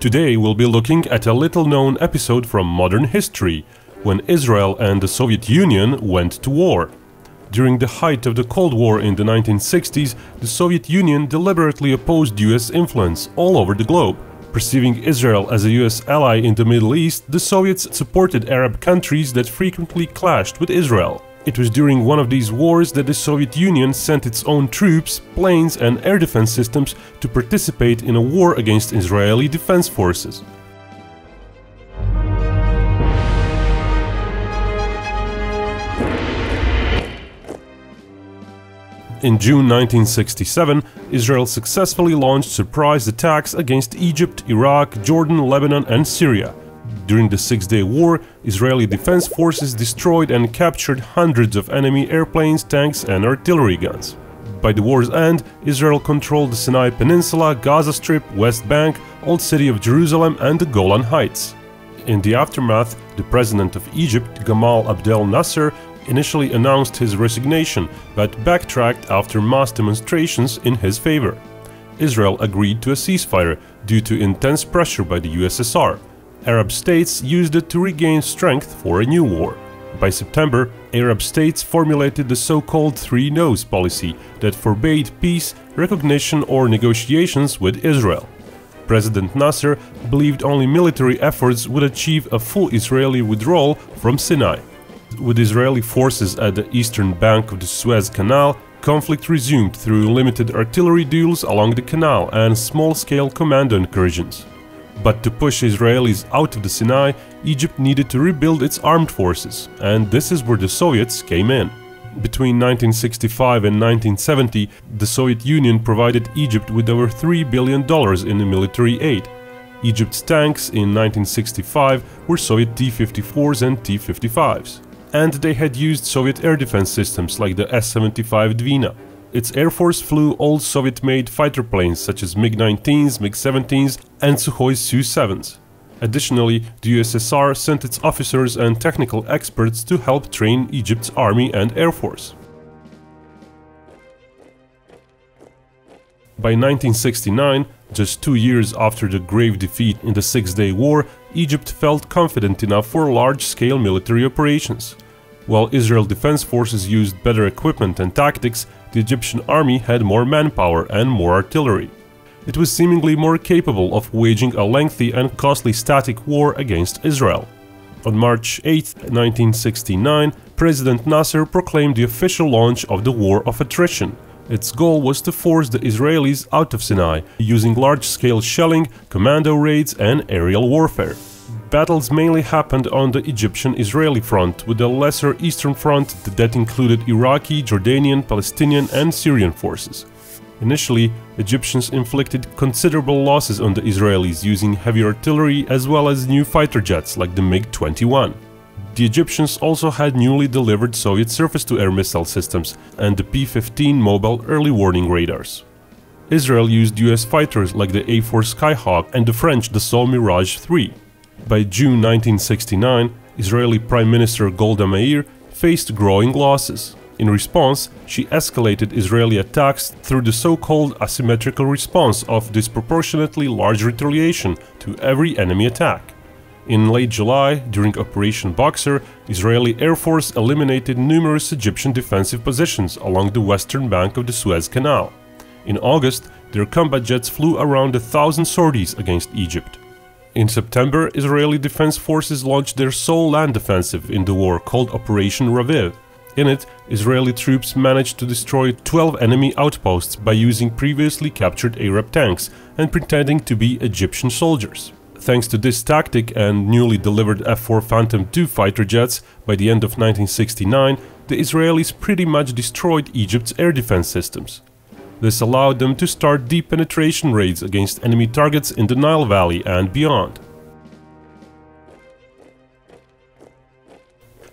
Today we'll be looking at a little-known episode from modern history, when Israel and the Soviet Union went to war. During the height of the Cold War in the 1960s, the Soviet Union deliberately opposed US influence all over the globe. Perceiving Israel as a US ally in the Middle East, the Soviets supported Arab countries that frequently clashed with Israel. It was during one of these wars that the Soviet Union sent its own troops, planes and air defense systems to participate in a war against Israeli defense forces. In June 1967, Israel successfully launched surprise attacks against Egypt, Iraq, Jordan, Lebanon and Syria. During the Six-Day War, Israeli defense forces destroyed and captured hundreds of enemy airplanes, tanks and artillery guns. By the war's end, Israel controlled the Sinai Peninsula, Gaza Strip, West Bank, Old City of Jerusalem and the Golan Heights. In the aftermath, the president of Egypt, Gamal Abdel Nasser, initially announced his resignation, but backtracked after mass demonstrations in his favor. Israel agreed to a ceasefire due to intense pressure by the USSR. Arab states used it to regain strength for a new war. By September, Arab states formulated the so-called Three No's policy that forbade peace, recognition or negotiations with Israel. President Nasser believed only military efforts would achieve a full Israeli withdrawal from Sinai. With Israeli forces at the eastern bank of the Suez Canal, conflict resumed through limited artillery duels along the canal and small-scale commando incursions. But to push Israelis out of the Sinai, Egypt needed to rebuild its armed forces, and this is where the Soviets came in. Between 1965 and 1970, the Soviet Union provided Egypt with over $3 billion in military aid. Egypt's tanks in 1965 were Soviet T-54s and T-55s. And they had used Soviet air defense systems like the S-75 Dvina. Its Air Force flew old Soviet-made fighter planes such as MiG-19s, MiG-17s and Sukhoi Su-7s. Additionally, the USSR sent its officers and technical experts to help train Egypt's army and air force. By 1969, just 2 years after the grave defeat in the Six-Day War, Egypt felt confident enough for large-scale military operations. While Israel defense forces used better equipment and tactics, the Egyptian army had more manpower and more artillery. It was seemingly more capable of waging a lengthy and costly static war against Israel. On March 8, 1969, President Nasser proclaimed the official launch of the War of Attrition. Its goal was to force the Israelis out of Sinai, using large-scale shelling, commando raids and aerial warfare. Battles mainly happened on the Egyptian-Israeli front, with the Lesser Eastern Front that included Iraqi, Jordanian, Palestinian and Syrian forces. Initially, Egyptians inflicted considerable losses on the Israelis using heavy artillery as well as new fighter jets like the MiG-21. The Egyptians also had newly delivered Soviet surface-to-air missile systems and the P-15 mobile early warning radars. Israel used US fighters like the A-4 Skyhawk and the French Dassault Mirage III. By June 1969, Israeli Prime Minister Golda Meir faced growing losses. In response, she escalated Israeli attacks through the so-called asymmetrical response of disproportionately large retaliation to every enemy attack. In late July, during Operation Boxer, Israeli Air Force eliminated numerous Egyptian defensive positions along the western bank of the Suez Canal. In August, their combat jets flew around 1,000 sorties against Egypt. In September, Israeli defense forces launched their sole land offensive in the war, called Operation Raviv. In it, Israeli troops managed to destroy 12 enemy outposts by using previously captured Arab tanks and pretending to be Egyptian soldiers. Thanks to this tactic and newly delivered F-4 Phantom II fighter jets, by the end of 1969, the Israelis pretty much destroyed Egypt's air defense systems. This allowed them to start deep penetration raids against enemy targets in the Nile Valley and beyond.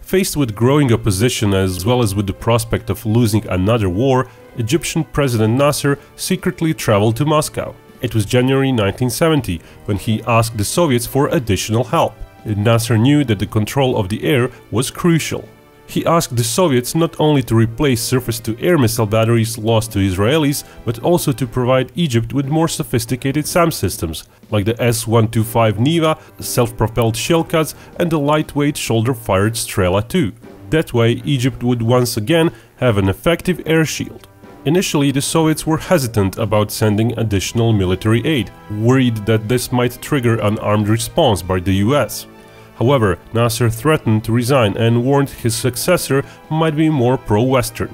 Faced with growing opposition as well as with the prospect of losing another war, Egyptian President Nasser secretly traveled to Moscow. It was January 1970 when he asked the Soviets for additional help. Nasser knew that the control of the air was crucial. He asked the Soviets not only to replace surface-to-air missile batteries lost to Israelis, but also to provide Egypt with more sophisticated SAM systems, like the S-125 Neva, self-propelled Shilkas and the lightweight shoulder-fired Strela-2. That way, Egypt would once again have an effective air shield. Initially, the Soviets were hesitant about sending additional military aid, worried that this might trigger an armed response by the US. However, Nasser threatened to resign and warned his successor might be more pro-Western.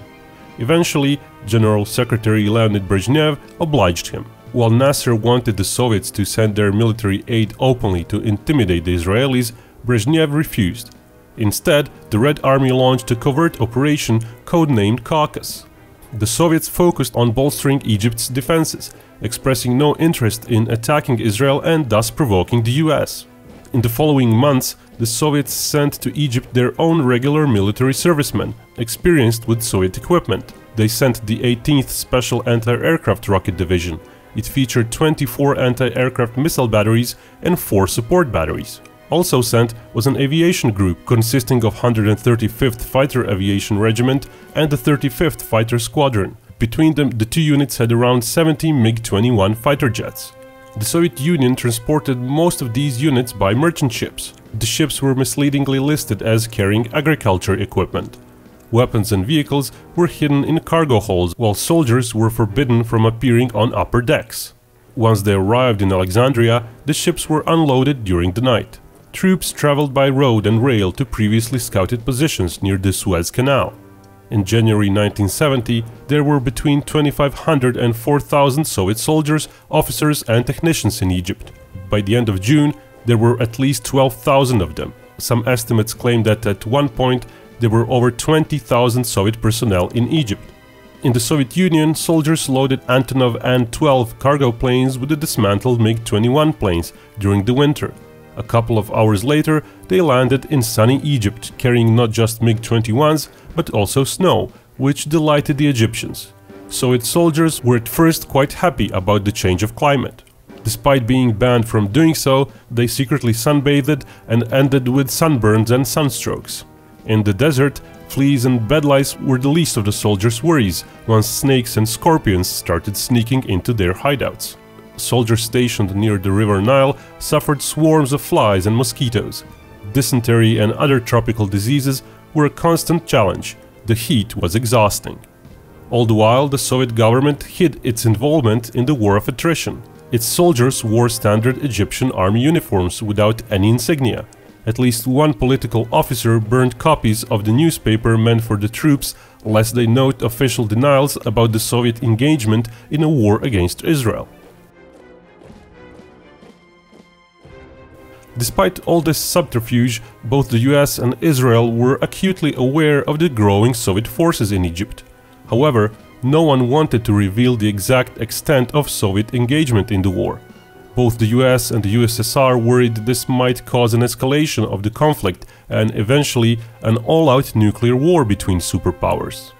Eventually, General Secretary Leonid Brezhnev obliged him. While Nasser wanted the Soviets to send their military aid openly to intimidate the Israelis, Brezhnev refused. Instead, the Red Army launched a covert operation codenamed Caucasus. The Soviets focused on bolstering Egypt's defenses, expressing no interest in attacking Israel and thus provoking the US. In the following months, the Soviets sent to Egypt their own regular military servicemen, experienced with Soviet equipment. They sent the 18th Special Anti-Aircraft Rocket Division. It featured 24 anti-aircraft missile batteries and 4 support batteries. Also sent was an aviation group consisting of 135th Fighter Aviation Regiment and the 35th Fighter Squadron. Between them, the two units had around 70 MiG-21 fighter jets. The Soviet Union transported most of these units by merchant ships. The ships were misleadingly listed as carrying agriculture equipment. Weapons and vehicles were hidden in cargo holds, while soldiers were forbidden from appearing on upper decks. Once they arrived in Alexandria, the ships were unloaded during the night. Troops traveled by road and rail to previously scouted positions near the Suez Canal. In January 1970, there were between 2,500 and 4,000 Soviet soldiers, officers and technicians in Egypt. By the end of June, there were at least 12,000 of them. Some estimates claim that at one point there were over 20,000 Soviet personnel in Egypt. In the Soviet Union, soldiers loaded Antonov An-12 cargo planes with the dismantled MiG-21 planes during the winter. A couple of hours later, they landed in sunny Egypt, carrying not just MiG-21s, but also snow, which delighted the Egyptians. Soviet soldiers were at first quite happy about the change of climate. Despite being banned from doing so, they secretly sunbathed and ended with sunburns and sunstrokes. In the desert, fleas and bedlice were the least of the soldiers' worries, once snakes and scorpions started sneaking into their hideouts. Soldiers stationed near the River Nile suffered swarms of flies and mosquitoes. Dysentery and other tropical diseases were a constant challenge. The heat was exhausting. All the while, the Soviet government hid its involvement in the War of Attrition. Its soldiers wore standard Egyptian army uniforms without any insignia. At least one political officer burned copies of the newspaper meant for the troops, lest they note official denials about the Soviet engagement in a war against Israel. Despite all this subterfuge, both the US and Israel were acutely aware of the growing Soviet forces in Egypt. However, no one wanted to reveal the exact extent of Soviet engagement in the war. Both the US and the USSR worried this might cause an escalation of the conflict and eventually an all-out nuclear war between superpowers.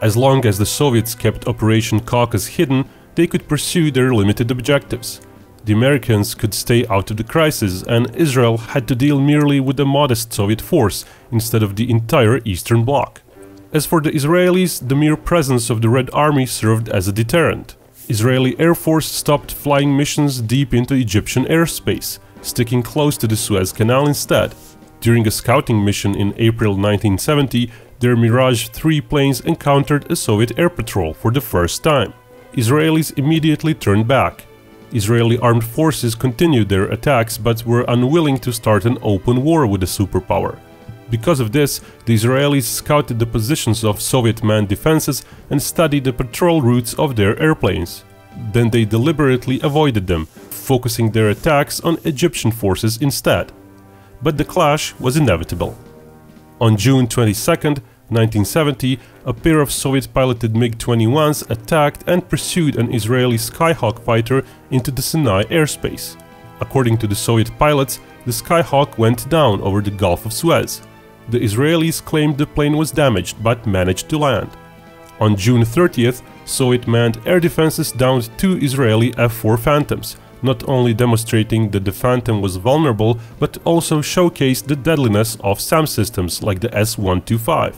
As long as the Soviets kept Operation Caucasus hidden, they could pursue their limited objectives. The Americans could stay out of the crisis, and Israel had to deal merely with a modest Soviet force instead of the entire Eastern Bloc. As for the Israelis, the mere presence of the Red Army served as a deterrent. Israeli Air Force stopped flying missions deep into Egyptian airspace, sticking close to the Suez Canal instead. During a scouting mission in April 1970, their Mirage III planes encountered a Soviet air patrol for the first time. Israelis immediately turned back. Israeli armed forces continued their attacks but were unwilling to start an open war with a superpower. Because of this, the Israelis scouted the positions of Soviet manned defenses and studied the patrol routes of their airplanes. Then they deliberately avoided them, focusing their attacks on Egyptian forces instead. But the clash was inevitable. On June 22nd, 1970, a pair of Soviet-piloted MiG-21s attacked and pursued an Israeli Skyhawk fighter into the Sinai airspace. According to the Soviet pilots, the Skyhawk went down over the Gulf of Suez. The Israelis claimed the plane was damaged but managed to land. On June 30th, Soviet manned air defenses downed two Israeli F-4 Phantoms, not only demonstrating that the Phantom was vulnerable, but also showcased the deadliness of SAM systems like the S-125.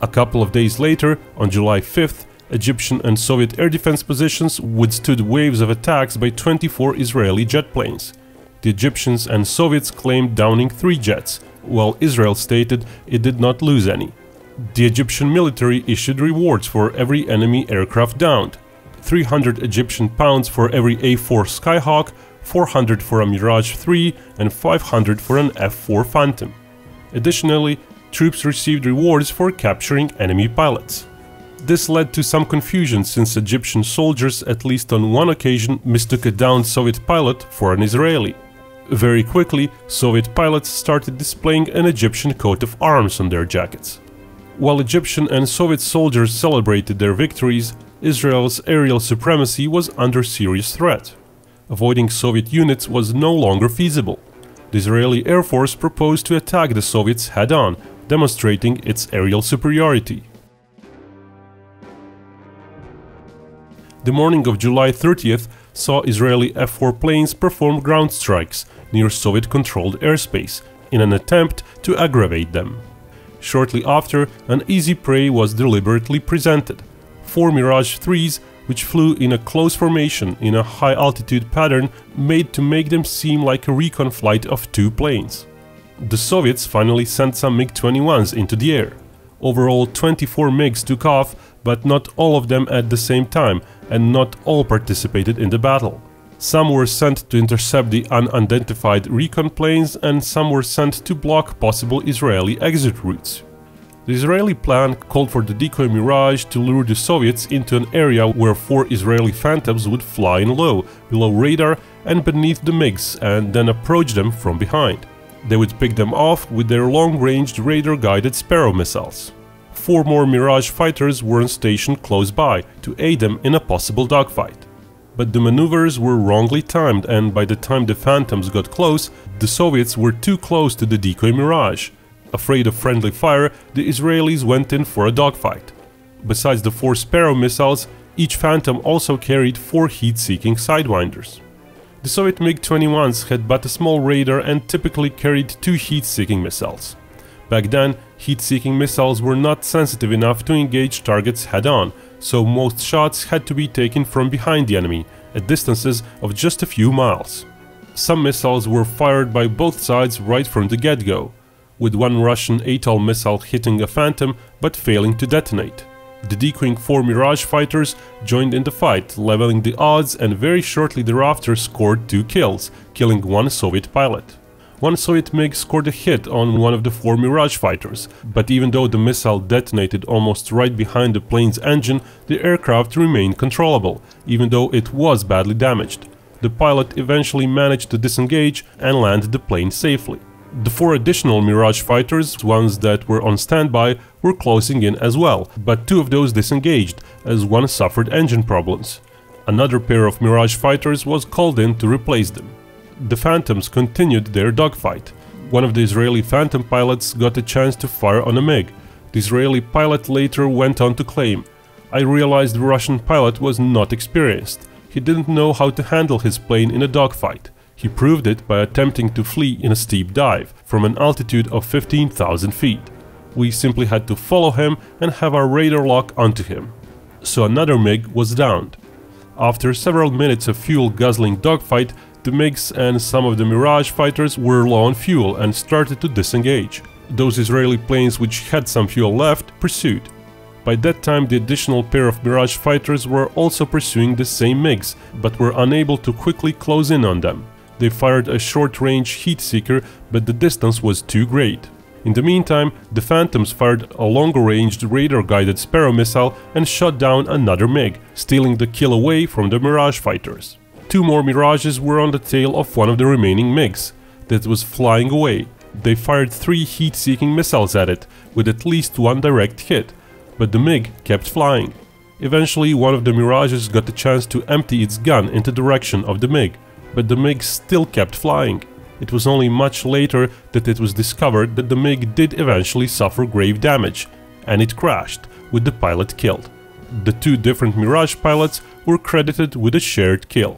A couple of days later, on July 5th, Egyptian and Soviet air defense positions withstood waves of attacks by 24 Israeli jet planes. The Egyptians and Soviets claimed downing 3 jets, while Israel stated it did not lose any. The Egyptian military issued rewards for every enemy aircraft downed: 300 Egyptian pounds for every A-4 Skyhawk, 400 for a Mirage III, and 500 for an F-4 Phantom. Additionally, troops received rewards for capturing enemy pilots. This led to some confusion, since Egyptian soldiers, at least on one occasion, mistook a downed Soviet pilot for an Israeli. Very quickly, Soviet pilots started displaying an Egyptian coat of arms on their jackets. While Egyptian and Soviet soldiers celebrated their victories, Israel's aerial supremacy was under serious threat. Avoiding Soviet units was no longer feasible. The Israeli Air Force proposed to attack the Soviets head-on, demonstrating its aerial superiority. The morning of July 30th saw Israeli F-4 planes perform ground strikes near Soviet-controlled airspace in an attempt to aggravate them. Shortly after, an easy prey was deliberately presented: 4 Mirage 3s, which flew in a close formation in a high-altitude pattern made to make them seem like a recon flight of 2 planes. The Soviets finally sent some MiG-21s into the air. Overall, 24 MiGs took off, but not all of them at the same time, and not all participated in the battle. Some were sent to intercept the unidentified recon planes, and some were sent to block possible Israeli exit routes. The Israeli plan called for the decoy Mirage to lure the Soviets into an area where 4 Israeli Phantoms would fly in low, below radar and beneath the MiGs, and then approach them from behind. They would pick them off with their long-range radar-guided Sparrow missiles. 4 more Mirage fighters were stationed close by to aid them in a possible dogfight. But the maneuvers were wrongly timed, and by the time the Phantoms got close, the Soviets were too close to the decoy Mirage. Afraid of friendly fire, the Israelis went in for a dogfight. Besides the 4 Sparrow missiles, each Phantom also carried 4 heat-seeking Sidewinders. The Soviet MiG-21s had but a small radar and typically carried 2 heat-seeking missiles. Back then, heat-seeking missiles were not sensitive enough to engage targets head-on, so most shots had to be taken from behind the enemy, at distances of just a few miles. Some missiles were fired by both sides right from the get-go, with one Russian Atoll missile hitting a Phantom but failing to detonate. The decoying 4 Mirage fighters joined in the fight, leveling the odds, and very shortly thereafter scored 2 kills, killing 1 Soviet pilot. 1 Soviet MiG scored a hit on one of the 4 Mirage fighters, but even though the missile detonated almost right behind the plane's engine, the aircraft remained controllable, even though it was badly damaged. The pilot eventually managed to disengage and land the plane safely. The 4 additional Mirage fighters, ones that were on standby, were closing in as well, but 2 of those disengaged, as 1 suffered engine problems. Another pair of Mirage fighters was called in to replace them. The Phantoms continued their dogfight. One of the Israeli Phantom pilots got a chance to fire on a MiG. The Israeli pilot later went on to claim, "I realized the Russian pilot was not experienced. He didn't know how to handle his plane in a dogfight. He proved it by attempting to flee in a steep dive from an altitude of 15,000 feet. We simply had to follow him and have our radar lock onto him." So another MiG was downed. After several minutes of fuel-guzzling dogfight, the MiGs and some of the Mirage fighters were low on fuel and started to disengage. Those Israeli planes which had some fuel left pursued. By that time, the additional pair of Mirage fighters were also pursuing the same MiGs, but were unable to quickly close in on them. They fired a short-range heat-seeker, but the distance was too great. In the meantime, the Phantoms fired a longer-range radar-guided Sparrow missile and shot down another MiG, stealing the kill away from the Mirage fighters. 2 more Mirages were on the tail of one of the remaining MiGs that was flying away. They fired 3 heat-seeking missiles at it, with at least 1 direct hit, but the MiG kept flying. Eventually, one of the Mirages got the chance to empty its gun in the direction of the MiG, but the MiG still kept flying. It was only much later that it was discovered that the MiG did eventually suffer grave damage, and it crashed, with the pilot killed. The 2 different Mirage pilots were credited with a shared kill.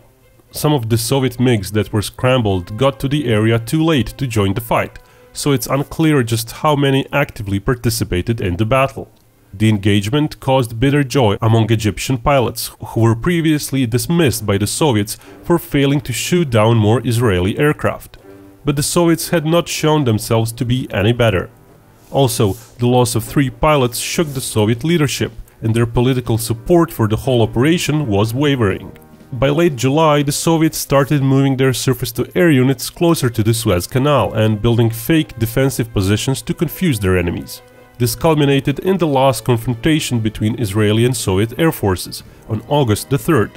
some of the Soviet MiGs that were scrambled got to the area too late to join the fight, so it's unclear just how many actively participated in the battle. The engagement caused bitter joy among Egyptian pilots, who were previously dismissed by the Soviets for failing to shoot down more Israeli aircraft. But the Soviets had not shown themselves to be any better. Also, the loss of 3 pilots shook the Soviet leadership, and their political support for the whole operation was wavering. By late July, the Soviets started moving their surface-to-air units closer to the Suez Canal and building fake defensive positions to confuse their enemies. This culminated in the last confrontation between Israeli and Soviet air forces on August the 3rd.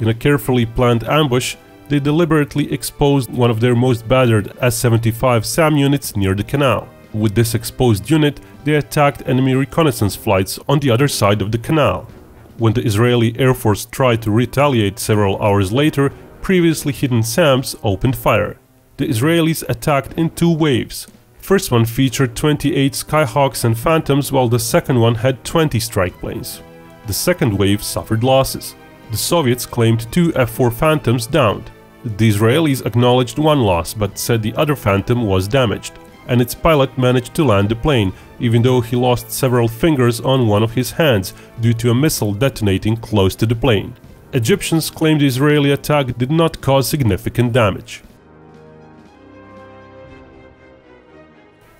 In a carefully planned ambush, they deliberately exposed one of their most battered S-75 SAM units near the canal. With this exposed unit, they attacked enemy reconnaissance flights on the other side of the canal. When the Israeli Air Force tried to retaliate several hours later, previously hidden SAMs opened fire. The Israelis attacked in 2 waves. First one featured 28 Skyhawks and Phantoms, while the second one had 20 strike planes. The second wave suffered losses. The Soviets claimed 2 F-4 Phantoms downed. The Israelis acknowledged 1 loss, but said the other Phantom was damaged, and its pilot managed to land the plane, even though he lost several fingers on one of his hands due to a missile detonating close to the plane. Egyptians claimed the Israeli attack did not cause significant damage.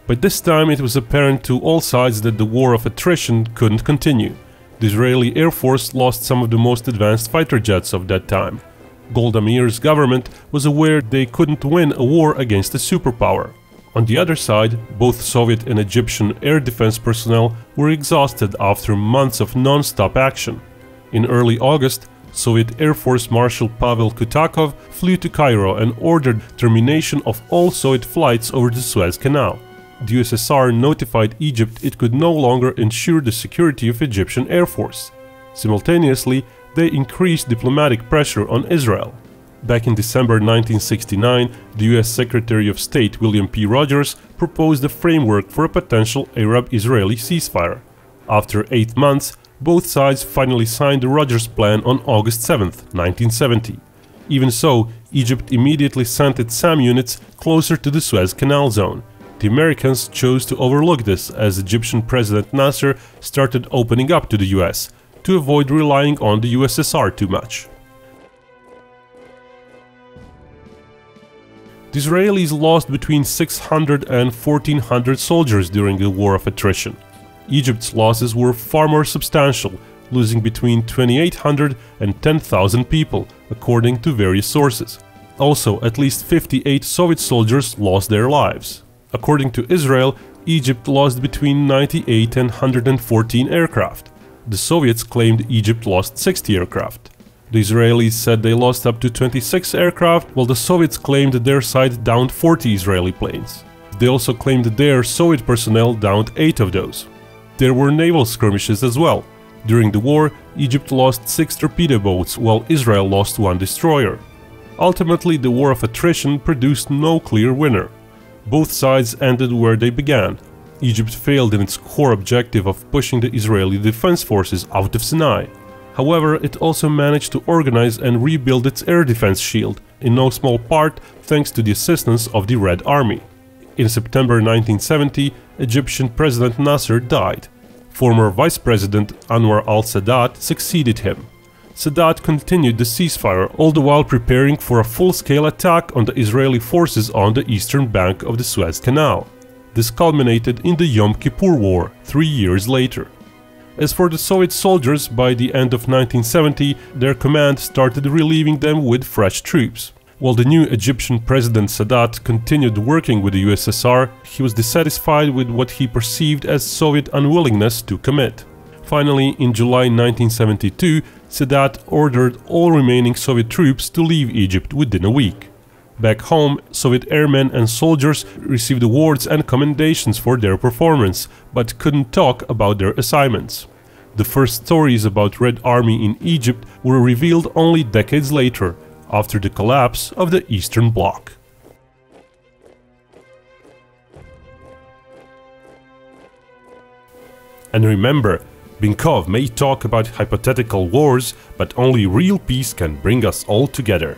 By this time, it was apparent to all sides that the war of attrition couldn't continue. The Israeli Air Force lost some of the most advanced fighter jets of that time. Golda Meir's government was aware they couldn't win a war against a superpower. On the other side, both Soviet and Egyptian air defense personnel were exhausted after months of non-stop action. In early August, Soviet Air Force Marshal Pavel Kutakov flew to Cairo and ordered termination of all Soviet flights over the Suez Canal. The USSR notified Egypt it could no longer ensure the security of Egyptian Air Force. Simultaneously, they increased diplomatic pressure on Israel. Back in December 1969, the US Secretary of State William P. Rogers proposed a framework for a potential Arab-Israeli ceasefire. After 8 months, both sides finally signed the Rogers Plan on August 7, 1970. Even so, Egypt immediately sent its SAM units closer to the Suez Canal zone. The Americans chose to overlook this as Egyptian President Nasser started opening up to the US, to avoid relying on the USSR too much. The Israelis lost between 600 and 1400 soldiers during the war of attrition. Egypt's losses were far more substantial, losing between 2800 and 10,000 people, according to various sources. Also, at least 58 Soviet soldiers lost their lives. According to Israel, Egypt lost between 98 and 114 aircraft. The Soviets claimed Egypt lost 60 aircraft. The Israelis said they lost up to 26 aircraft, while the Soviets claimed their side downed 40 Israeli planes. They also claimed their Soviet personnel downed 8 of those. There were naval skirmishes as well. During the war, Egypt lost 6 torpedo boats, while Israel lost 1 destroyer. Ultimately, the war of attrition produced no clear winner. Both sides ended where they began. Egypt failed in its core objective of pushing the Israeli defense forces out of Sinai. However, it also managed to organize and rebuild its air defense shield, in no small part thanks to the assistance of the Red Army. In September 1970, Egyptian President Nasser died. Former Vice President Anwar al-Sadat succeeded him. Sadat continued the ceasefire, all the while preparing for a full-scale attack on the Israeli forces on the eastern bank of the Suez Canal. This culminated in the Yom Kippur War 3 years later. As for the Soviet soldiers, by the end of 1970, their command started relieving them with fresh troops. While the new Egyptian President Sadat continued working with the USSR, he was dissatisfied with what he perceived as Soviet unwillingness to commit. Finally, in July 1972, Sadat ordered all remaining Soviet troops to leave Egypt within a week. Back home, Soviet airmen and soldiers received awards and commendations for their performance, but couldn't talk about their assignments. The first stories about Red Army in Egypt were revealed only decades later, after the collapse of the Eastern Bloc. And remember, Binkov may talk about hypothetical wars, but only real peace can bring us all together.